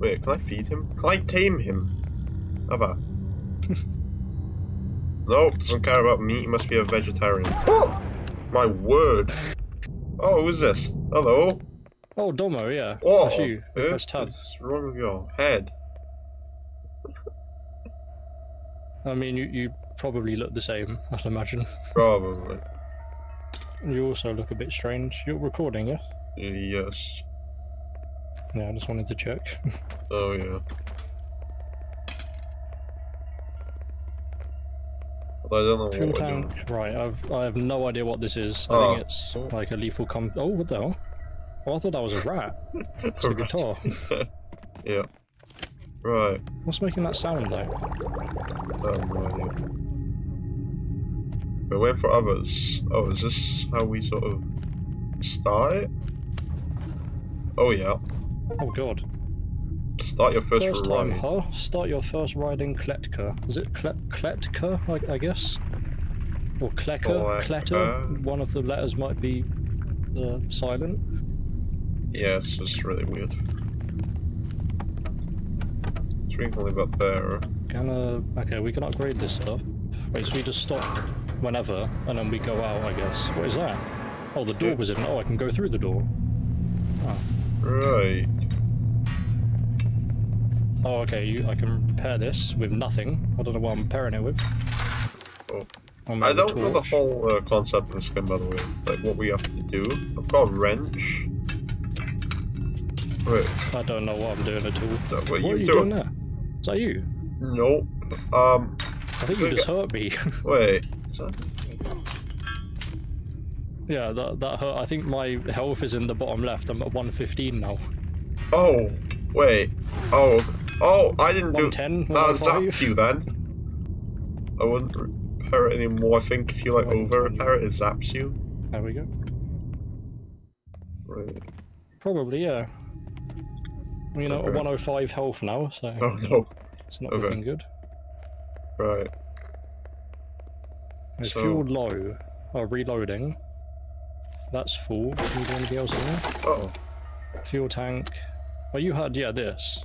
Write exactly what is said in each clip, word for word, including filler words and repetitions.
Wait, can I feed him? Can I tame him? Have I? Nope, doesn't care about meat. He must be a vegetarian. Oh! My word. Oh, who's this? Hello? Oh, Domo, yeah. Oh, that's you. What's wrong with your head? I mean, you, you probably look the same, I'd imagine. Probably. You also look a bit strange. You're recording, yeah? Yes. Yeah, I just wanted to check. Oh, yeah. I don't know Fuel what tank. We're doing. Right, I've, I have no idea what this is. I oh. think it's like a lethal com- Oh, what the hell? Oh, I thought that was a rat. It's a guitar. Yeah. Right. What's making that sound, though? I have no idea. We're waiting for others. Oh, is this how we sort of start it? Oh, yeah. Oh, God. Start your first, first ride. Time, huh? Start your first ride in Kletka. Is it Kle Kletka, I, I guess? Or Kletka? Kletka? One of the letters might be uh, silent. Yes, yeah, it's really weird. Twinkling about there. Gonna... Okay, we can upgrade this stuff. Wait, so we just stop whenever, and then we go out, I guess. What is that? Oh, the door yeah. was in. Oh, I can go through the door. Oh. Right. Oh, okay, you, I can repair this with nothing. I don't know what I'm repairing it with. Oh. I don't know the whole uh, concept of this game, by the way. Like, what we have to do. I've got a wrench. Wait. I don't know what I'm doing at all. No, what, what you are you doing? doing there? Is that you? Nope. Um... I think you just I... hurt me. Wait. Is that... Yeah, that, that hurt. I think my health is in the bottom left. I'm at one fifteen now. Oh. Wait. Oh. Oh, I didn't do that. That zapped you then. I wouldn't repair it anymore. I think if you like over repair it, it zaps you. There we go. Right. Probably, yeah. You know, okay. At one oh five health now, so. Oh no. It's not okay. looking good. Right. It's so... fuel low. Oh, reloading. That's full. Can you do anything else in there? Uh oh. Fuel tank. Oh, you had, yeah, this.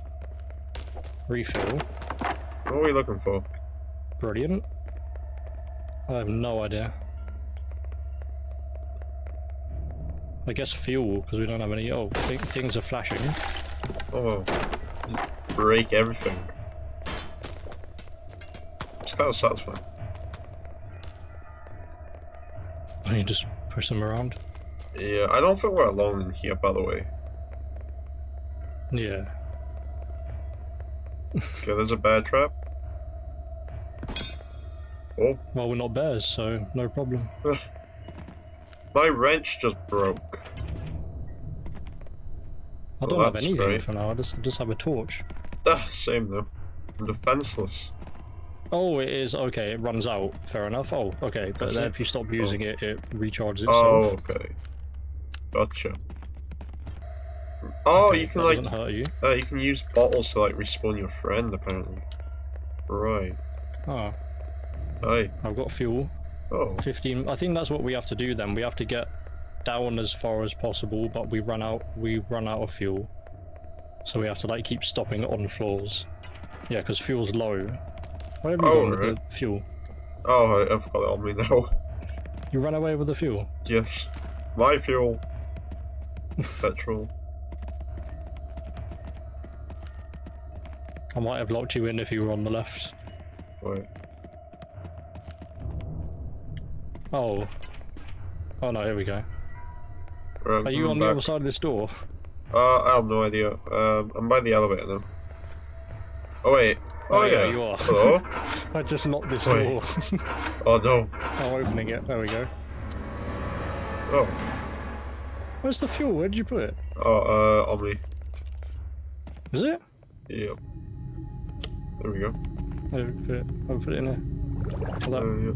Refill. What are we looking for? Brilliant. I have no idea. I guess fuel, because we don't have any. Oh, th things are flashing. Oh. Break everything. It's kind of satisfying. You just push them around? Yeah, I don't think we're alone in here, by the way. Yeah. Okay, there's a bear trap. Oh. Well, we're not bears, so no problem. My wrench just broke. I don't well, have anything great. for now. I just, just have a torch. Ah, same though. I'm defenseless. Oh, it is okay. It runs out. Fair enough. Oh, okay. But That's then it? if you stop using oh. it, it recharges itself. Oh, okay. Gotcha. Oh, okay, you can like you. Uh, you can use bottles to like respawn your friend apparently. Right. Oh. Hey. I've got fuel. Oh. Fifteen. I think that's what we have to do then. We have to get down as far as possible, but we run out. We run out of fuel, so we have to like keep stopping on floors. Yeah, because fuel's low. Where have you oh, gone right. with the fuel? Oh, I've got it on me now. You ran away with the fuel. Yes, my fuel. Petrol. I might have locked you in if you were on the left. Wait. Oh. Oh no, here we go. Right, Are you on back. the other side of this door? Uh, I have no idea. Um, I'm by the elevator now. Oh wait. Oh, oh yeah. yeah, you are. Hello? I just locked this wait. door. Oh no. I'm opening it. There we go. Oh. Where's the fuel? Where did you put it? Oh, uh, on me. Is it? Yep. There we go. I'll put it, I'll put it in there. Well, uh, yeah.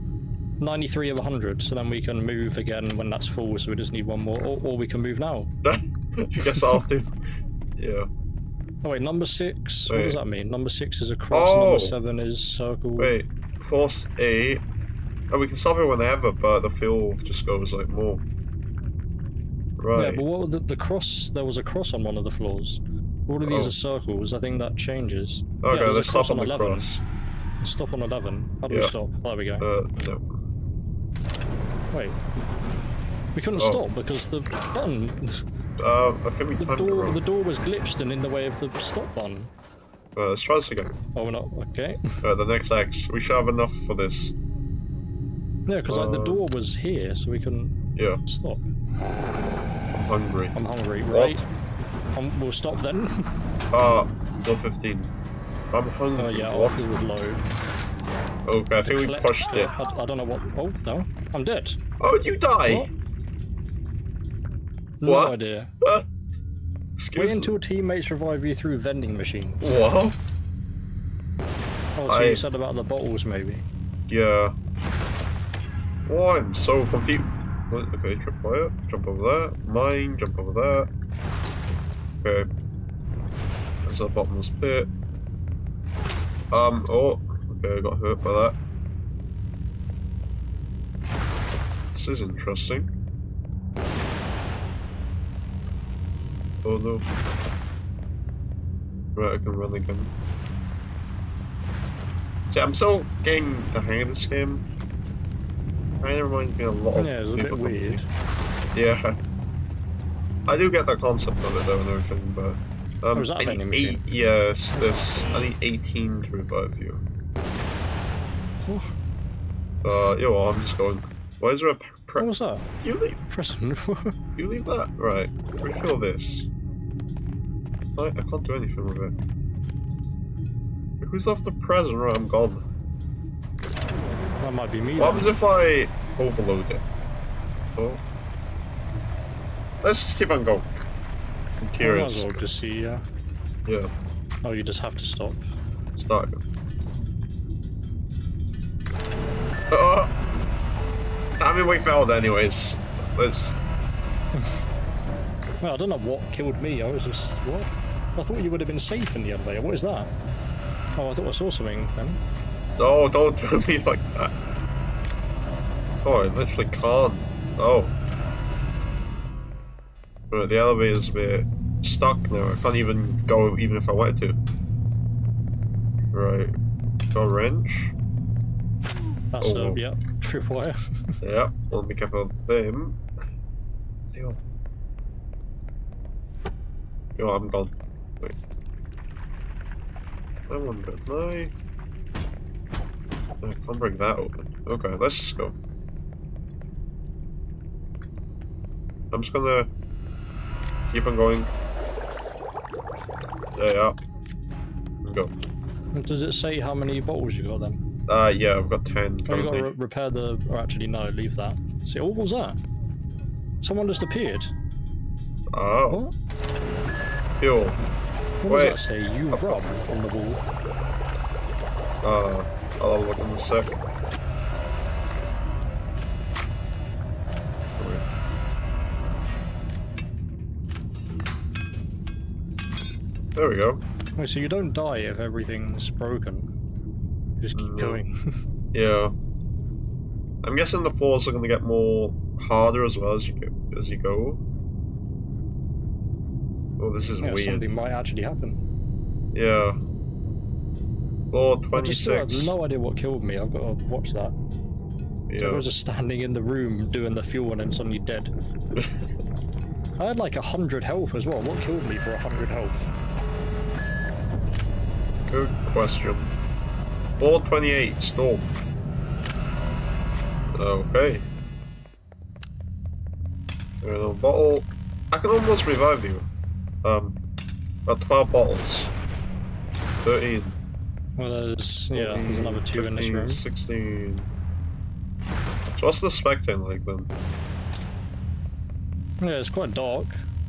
ninety-three of one hundred, so then we can move again when that's full, so we just need one more. Or, or we can move now. I guess I'll do. Yeah. Oh wait, number six. Wait. What does that mean? Number six is a cross, oh. number seven is circle. Wait, force eight. Oh, we can stop it whenever, but the fuel just goes like more. Right. Yeah, but what the, the cross, there was a cross on one of the floors. All of these oh. are circles, I think that changes. Okay, yeah, let's stop on the eleven. Cross. Let's stop on eleven. How do yeah. we stop? There we go. Uh, no. Wait. We couldn't oh. stop because the button... Uh, I think we the, door, the door was glitched and in the way of the stop button. Uh, let's try this again. Oh, we're not. Okay. Uh, the next X. We should have enough for this. Yeah, because uh, like, the door was here, so we couldn't yeah. stop. I'm hungry. I'm hungry, right? I'm, we'll stop then. Ah, uh, one fifteen. I'm hungry. Oh, uh, yeah, what? Our fuel was low. Okay, I think we pushed it. I, I don't know what. Oh, no. I'm dead. Oh, you die? What? No what? idea. Uh, excuse me. Wait until teammates revive you through vending machines. What? Oh, so I... you said about the bottles, maybe? Yeah. Oh, I'm so confused. Okay, trip wire. Jump over there. Mine, jump over there. Okay. There's a bottomless pit. Um, oh. Okay, I got hurt by that. This is interesting. Oh no. Right, I can run again. See, I'm still getting the hang of this game. It kind of reminds me a lot of yeah, it's a bit weird. Yeah. I do get the concept of it though and everything, but... Um, oh, is that I need eight, yes, this. I need eighteen to revive you. Uh, yo, well, I'm just going. Why is there a pre- What was that? You leave. Prison. You leave that. Right. Refill this. I, I can't do anything with it. Who's left the present? Right, I'm gone. That might be me. What happens if I overload it? Oh. Let's just keep on going. I'm curious. Well, just see, uh... Yeah. Oh, you just have to stop. Start again. Oh. I mean, we failed anyways. Let's... Well, I don't know what killed me. I was just... What? I thought you would have been safe in the other day. What is that? Oh, I thought I saw something then. No, don't do me like that. Oh, I literally can't. Oh. Right, the elevator's a bit stuck now. I can't even go even if I wanted to. Right. Got a wrench. That's oh. a, yeah, tripwire. Yeah, we'll be careful of them. Yo, I'm gone. Wait. I wonder, no. I can't break that open. Okay, let's just go. I'm just gonna keep on going. Yeah, yeah. Go. Does it say how many bottles you got then? Uh, yeah, I've got ten. Oh, you got to re repair the... Or actually, no, leave that. See, oh, what was that? Someone just appeared. Oh. What? Yo. What Wait. does that say? You I've rub got... on the wall. Uh, I'll have a look in a sec. There we go. Wait, so you don't die if everything's broken. Just keep going. Yeah. I'm guessing the floors are going to get more harder as well as you go. As you go. Oh, this is yeah, weird. Something might actually happen. Yeah. Floor twenty-six. I just have no idea what killed me. I've got to watch that. Yeah. So I was just standing in the room doing the fuel and then suddenly dead. I had like a hundred health as well. What killed me for a hundred health? Good question. four twenty-eight, storm. Okay. There's a little bottle. I can almost revive you. Um, about twelve bottles. thirteen. Well, there's, yeah, there's another two fifteen, in this room. sixteen. So what's the spectating like then? Yeah, it's quite dark.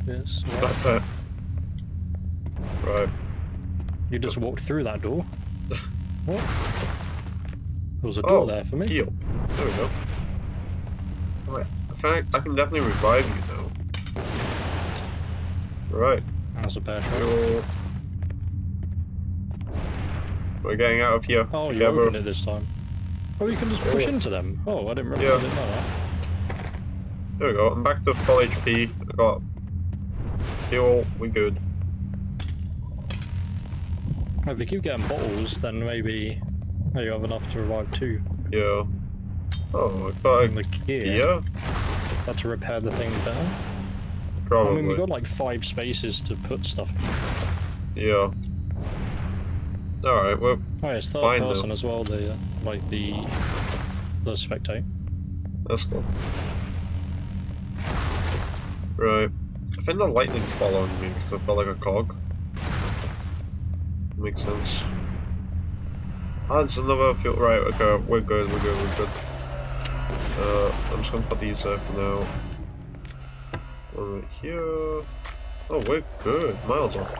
Yes. Right. Right. You just walked through that door. What? There was a door oh, there for me. Heal. There we go. Right. I think I can definitely revive you now. Right. That's a bad shot. We're getting out of here. Oh, you opened it this time. Oh, you can just push oh. into them. Oh, I didn't really yeah. know that. There we go. I'm back to full H P. I got heal. We're good. If we keep getting bottles, then maybe you have enough to revive two. Yeah. Oh, okay. The gear. Yeah. Had to repair the thing better. Probably. I mean, we got like five spaces to put stuff in. Yeah. Alright, well. Alright, it's third person as well, the, like the, the spectate. That's cool. Right. I think the lightning's following me because I've got like a cog. Makes sense. Ah, it's another fuel. Right, okay, we're good, we're good, we're good. Uh, I'm just gonna put these there for now. One right here. Oh, we're good. Miles off.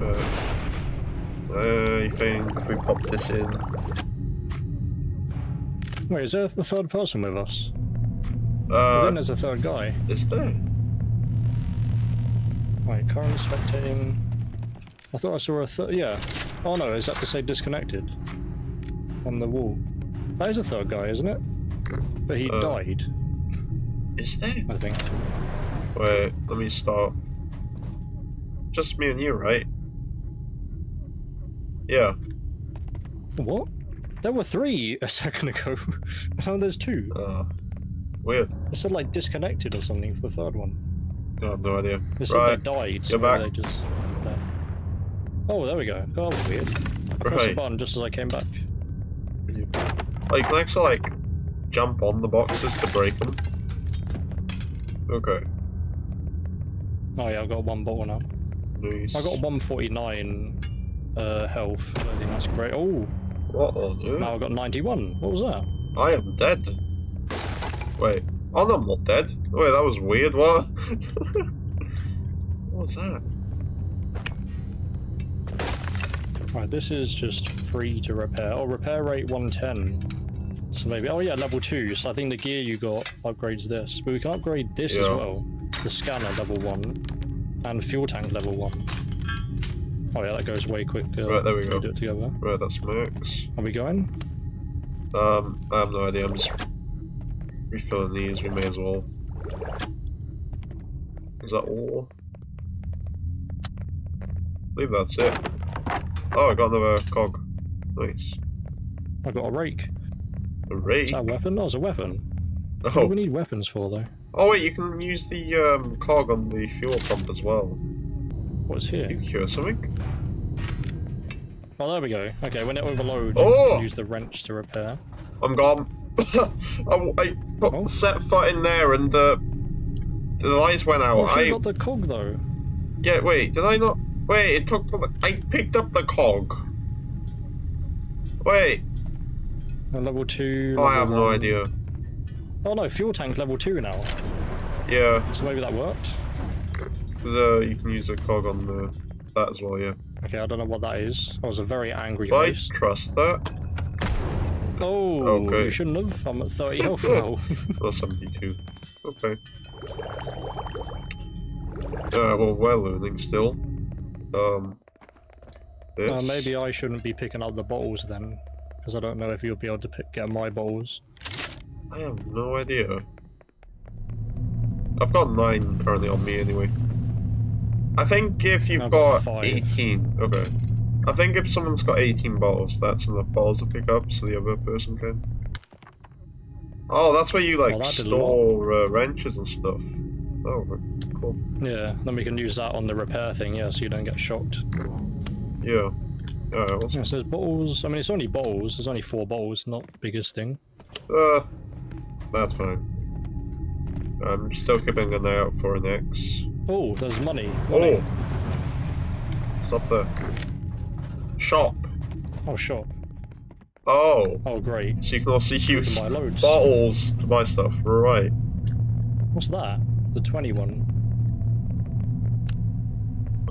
Okay. I think if we pop this in. Wait, is there a third person with us? Uh, then there's a third guy. Is there? Wait, current spectating. I thought I saw a third. Yeah. Oh no, is that to say disconnected? On the wall. That is a third guy, isn't it? But he uh, died. Is there? I think. Wait, let me start. Just me and you, right? Yeah. What? There were three a second ago. Now there's two. Uh. Weird. It said like disconnected or something for the third one. I have no idea. It said right. They died. So back. They just... Oh, there we go. Oh, that was weird. I right. pressed the button just as I came back. Oh, you can actually like jump on the boxes to break them. Okay. Oh yeah, I've got one bottle now. Nice. I got one forty-nine uh, health. I don't think that's great. Oh. What on earth? Now I've got ninety-one. What was that? I am dead. Wait, oh no, I'm not dead. Wait, that was weird, what? What's that? Right, this is just free to repair. Oh, repair rate one ten. So maybe, oh yeah, level two. So I think the gear you got upgrades this. But we can upgrade this yeah. as well. The scanner level one. And fuel tank level one. Oh yeah, that goes way quicker. Right, there we go. We do it together. Right, that's max. Are we going? Um, I have no idea, I'm just... refilling these, we may as well. Is that all? I believe that's it. Oh, I got another cog. Nice. I got a rake. A rake? Is that a weapon? No, it's a weapon. Oh. What do we need weapons for, though? Oh, wait, you can use the um, cog on the fuel pump as well. What's here? You cure something? Oh, there we go. Okay, when it overloads, oh! You can use the wrench to repair. I'm gone. I, I put, oh. set foot in there and uh, the lights went out. Well, I got the cog though. Yeah, wait, did I not? Wait, it took. I picked up the cog. Wait. And level two. Level oh, I have one. No idea. Oh no, fuel tank level two now. Yeah. So maybe that worked. Uh, you can use a cog on the, that as well, yeah. Okay, I don't know what that is. I was a very angry but face. I trust that. Oh, okay. You shouldn't have. I'm at thirty health now. Well, seventy-two. Okay. Uh, well, we're learning still. Um, this. Uh, maybe I shouldn't be picking up the bottles then, because I don't know if you'll be able to pick, get my bottles. I have no idea. I've got nine currently on me anyway. I think if you've I've got, got eighteen, okay. I think if someone's got eighteen bottles, that's enough bottles to pick up, so the other person can. Oh, that's where you like oh, store uh, wrenches and stuff. Oh, cool. Yeah, then we can use that on the repair thing, yeah, so you don't get shocked. Yeah. Alright, what's yeah, so there's bottles. I mean, it's only bottles. There's only four bottles, not the biggest thing. Uh, that's fine. I'm still keeping an eye out for an X. Oh, there's money. money. Oh! It's up there. Shop. Oh, shop. Oh. Oh, great. So you can also use can loads. bottles to buy stuff. Right. What's that? The twenty-one.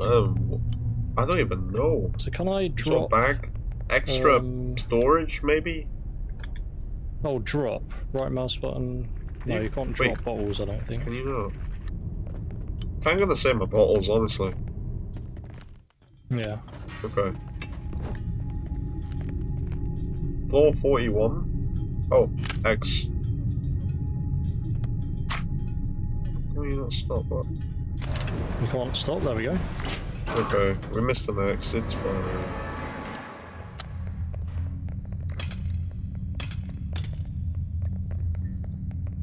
Um, I don't even know. So can I drop... bag? Extra um, storage, maybe? Oh, drop. Right mouse button. No, you, you can't drop wait, bottles, I don't think. Can you not? I think I'm going to save my bottles, honestly. Yeah. Okay. Floor forty-one. Oh, X. Can you not stop that? You can't stop, there we go. Okay, we missed the next, it's fine.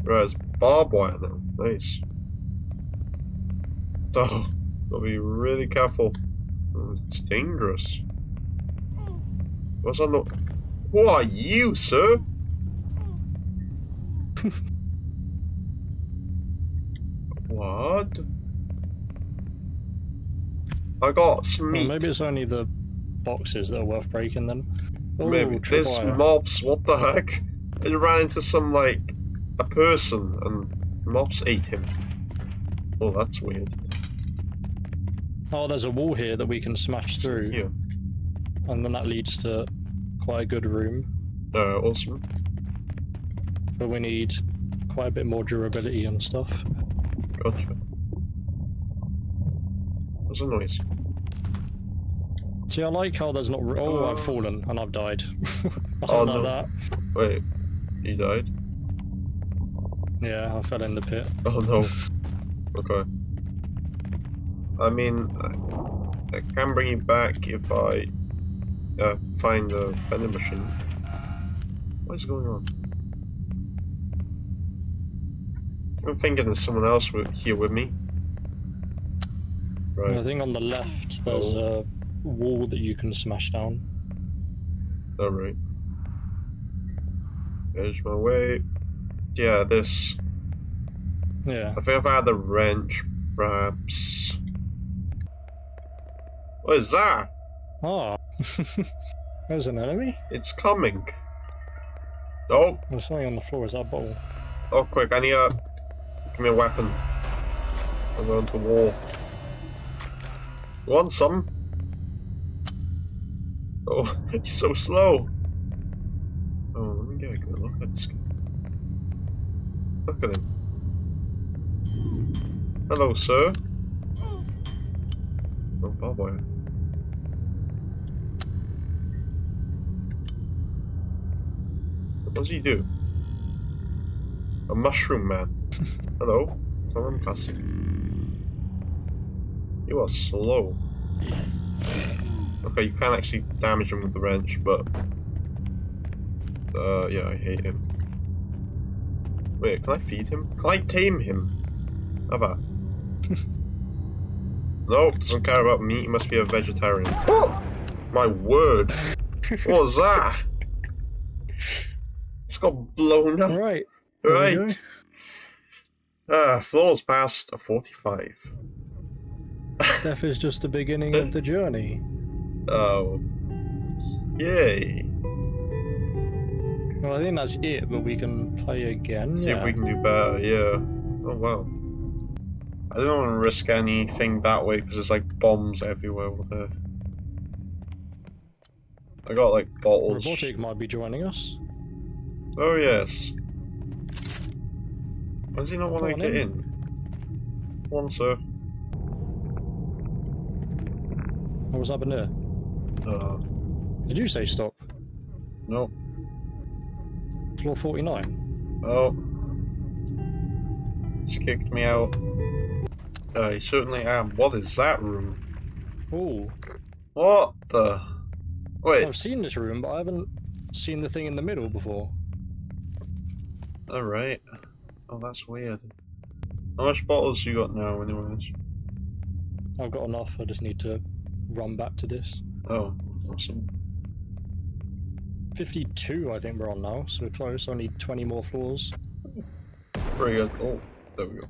Right, it's barbed wire now, nice. Oh, gotta be really careful. It's dangerous. What's on the... Who are you, sir? What? I got some meat. Well, maybe it's only the boxes that are worth breaking then. Ooh, maybe. There's mobs, what the heck? I ran into some, like, a person and mobs ate him. Oh, that's weird. Oh, there's a wall here that we can smash through. Yeah. And then that leads to quite a good room. Uh, awesome. But we need quite a bit more durability and stuff. Gotcha. What's the noise? See, I like how there's not... Oh, uh... I've fallen and I've died. I don't oh, know no. that. Wait, you died? Yeah, I fell in the pit. Oh, no. Okay. I mean, I, I can bring you back if I uh, find the vending machine. What is going on? I'm thinking there's someone else with, here with me. Right. I think on the left there's oh. a wall that you can smash down. All right. There's my way. Yeah, this. Yeah. I think if I had the wrench, perhaps. What is that? Oh. There's an enemy? It's coming. Oh. There's something on the floor. Is that a bottle? Oh, quick. I need a... Give me a weapon. I'm going to the wall. You want some? Oh, he's so slow. Oh, let me get a good look at this guy. Look at him. Hello, sir. Oh, barbed wire. What does he do? A mushroom man. Hello. Someone passed you. You are slow. Okay, you can't actually damage him with the wrench, but... Uh, yeah, I hate him. Wait, can I feed him? Can I tame him? Have I? Nope, doesn't care about meat, he must be a vegetarian. Oh! My word! What was that? It's got blown up. Right. Right. Ah, uh, floors past forty-five. Death is just the beginning of the journey. Oh. Yay. Well, I think that's it, but we can play again. See yeah. if we can do better, yeah. Oh, wow. I don't want to risk anything that way, because there's, like, bombs everywhere with it. I got, like, bottles. Robotic might be joining us. Oh, yes. Why does he not want to get in? in? Come on, sir. What was happening there? Uh, Did you say stop? No. Floor forty-nine. Oh. It's kicked me out. I certainly am. What is that room? Ooh. What the? Wait. I've seen this room, but I haven't seen the thing in the middle before. Alright. Oh, that's weird. How much bottles you got now, anyways? I've got enough, I just need to run back to this. Oh, awesome. fifty-two, I think we're on now, so we're close, only twenty more floors. Pretty good. Oh, there we go.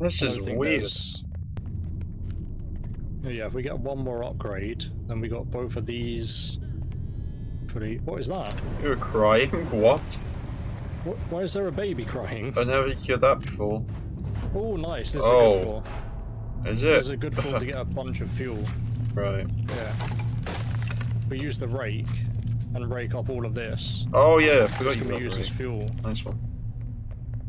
This is weird. There's... Yeah, if we get one more upgrade, then we got both of these... Pretty... What is that? You were crying? What? Why is there a baby crying? I never cured that before. Oh, nice. This is oh. a good floor. Is it? This is a good floor to get a bunch of fuel. Right. Yeah. We use the rake and rake up all of this. Oh, yeah. I forgot you got use rake. As fuel. Nice one.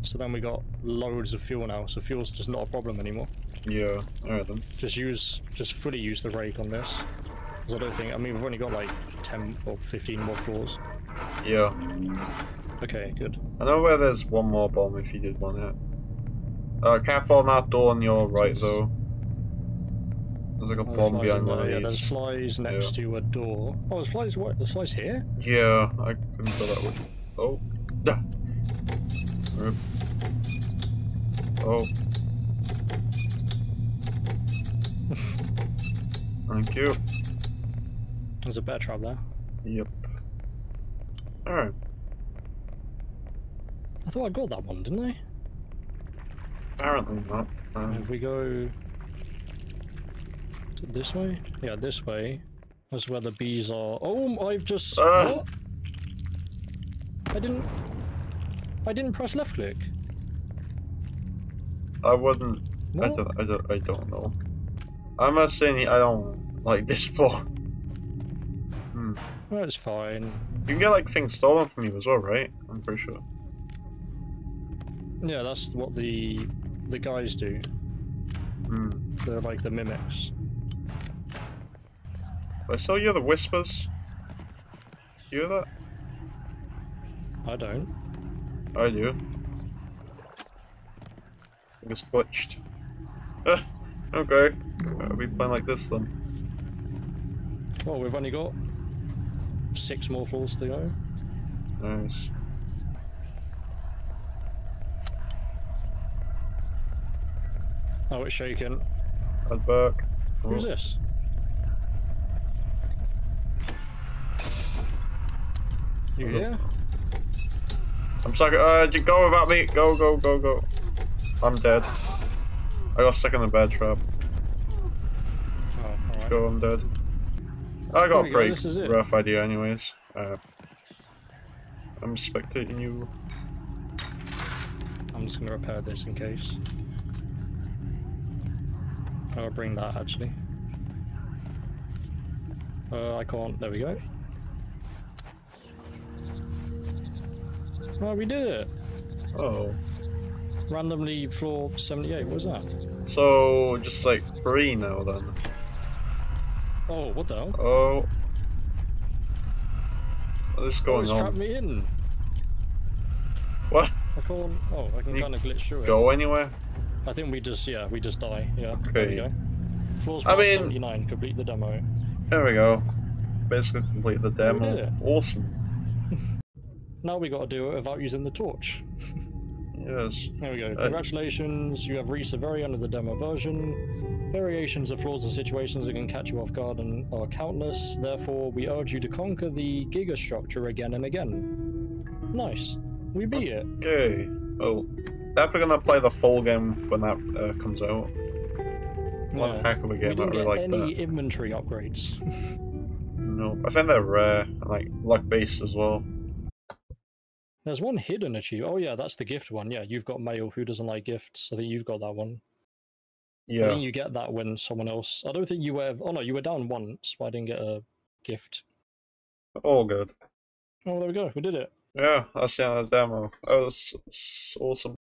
So then we got loads of fuel now, so fuel's just not a problem anymore. Yeah. Alright then. Just use, just fully use the rake on this. Because I don't think, I mean, we've only got like ten or fifteen more floors. Yeah. Okay, good. I know where there's one more bomb if you did one hit. Uh, careful on that door on your right, though. There's like a bomb behind one of these. Yeah, there's flies next yeah. to a door. Oh, there's flies, what? There's flies here? Yeah, I couldn't tell that which. Oh. Ah. Rip. Oh. Thank you. There's a bear trap there. Yep. Alright. I thought I got that one, didn't I? Apparently not. Um, if we go this way? Yeah, this way. That's where the bees are. Oh, I've just... Uh, what? I didn't... I didn't press left click. I wouldn't... I don't, I, don't, I don't know. I'm not saying I don't like this part. Hmm. Well, it's fine. You can get like things stolen from you as well, right? I'm pretty sure. Yeah, that's what the the guys do. Hmm. They're like the mimics. I still hear the whispers. You hear that? I don't. I do. I think it's glitched. Ah, okay. Are we playing like this then? Well, we've only got six more floors to go. Nice. Oh, it's shaking. Head back. Oh. Who's this? You here? I'm stuck. Uh, go without me. Go, go, go, go. I'm dead. I got stuck in the bear trap. Oh, alright. Go, I'm dead. I got a break. Go, rough idea, anyways. Uh, I'm spectating you. I'm just gonna repair this in case. I'll bring that actually. Uh, I can't. There we go. Right, we did it. Oh. Randomly floor seventy-eight. What was that? So just like three now then. Oh, what the hell? Oh. What is going oh, on? Trapped me in. What? I can't. Oh, I can, can kind of glitch through it. Go anywhere? I think we just, yeah, we just die, yeah. Okay. There we go. Floors I mean, seventy-nine, complete the demo. There we go. Basically complete the demo. Did it. Awesome. Now we gotta do it without using the torch. Yes. There we go. Congratulations, uh, you have reached the very end of the demo version. Variations of floors and situations that can catch you off guard and are countless. Therefore, we urge you to conquer the Giga structure again and again. Nice. We beat it. Okay. Oh. Definitely gonna play the full game when that uh, comes out. What yeah. a heck of a game! We didn't I really get like any that. Inventory upgrades? No, I think they're rare and like luck based as well. There's one hidden achievement. Oh yeah, that's the gift one. Yeah, you've got mail. Who doesn't like gifts? I think you've got that one. Yeah. I think you get that when someone else. I don't think you were. Oh no, you were down once, but I didn't get a gift. All good. Oh, there we go. We did it. Yeah, that's the end of the demo. That was awesome.